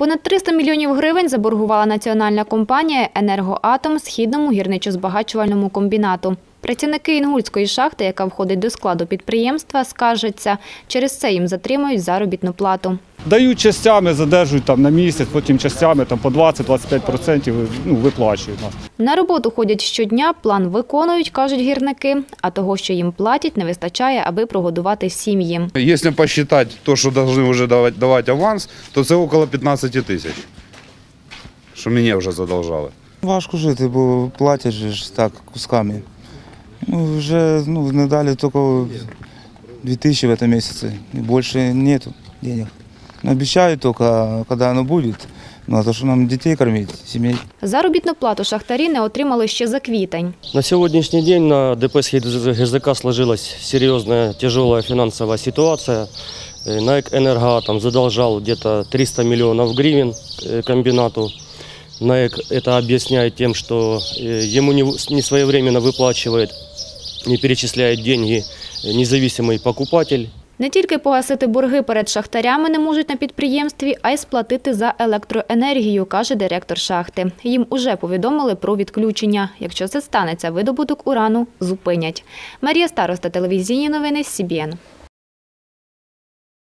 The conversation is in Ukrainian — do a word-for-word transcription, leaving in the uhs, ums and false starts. Понад триста мільйонів гривень заборгувала національна компанія «Енергоатом» Східному гірничо-збагачувальному комбінату. Працівники Інгульської шахти, яка входить до складу підприємства, скаржаться, через це їм затримують заробітну плату. Дають частями, задержують там на місяць, потім частями там по двадцять-двадцять п'ять відсотків ну, виплачують нас. На роботу ходять щодня, план виконують, кажуть гірники, а того, що їм платять, не вистачає, аби прогодувати сім'ї. Якщо посчитати те, що повинні вже давати аванс, то це около п'ятнадцяти тисяч, що мені вже задовжали. Важко жити, бо платять ж так кусками. Ну, уже ну, надали только дві тисячі в этом месяце, и больше нет денег. Обещают только, когда оно будет, ну, а то, что нам детей кормить, семей. Заробітну плату шахтарі не отримали ще за квітень. На сьогоднішній день на ДП «Східгірзака» сложилась серйозна, тяжела фінансова ситуація. На «Енергоатом» задолжал где-то триста миллионов гривен комбинату. НАЭК это объясняет тем, что ему не своевременно выплачивает, не перечисляет деньги независимый покупатель. Не тільки погасити борги перед шахтарями не можуть на підприємстві, а й сплатити за електроенергію, каже директор шахти. Їм уже повідомили про відключення. Якщо це станеться, видобуток урану зупинять. Марія Староста, телевізійні новини, СІБІН.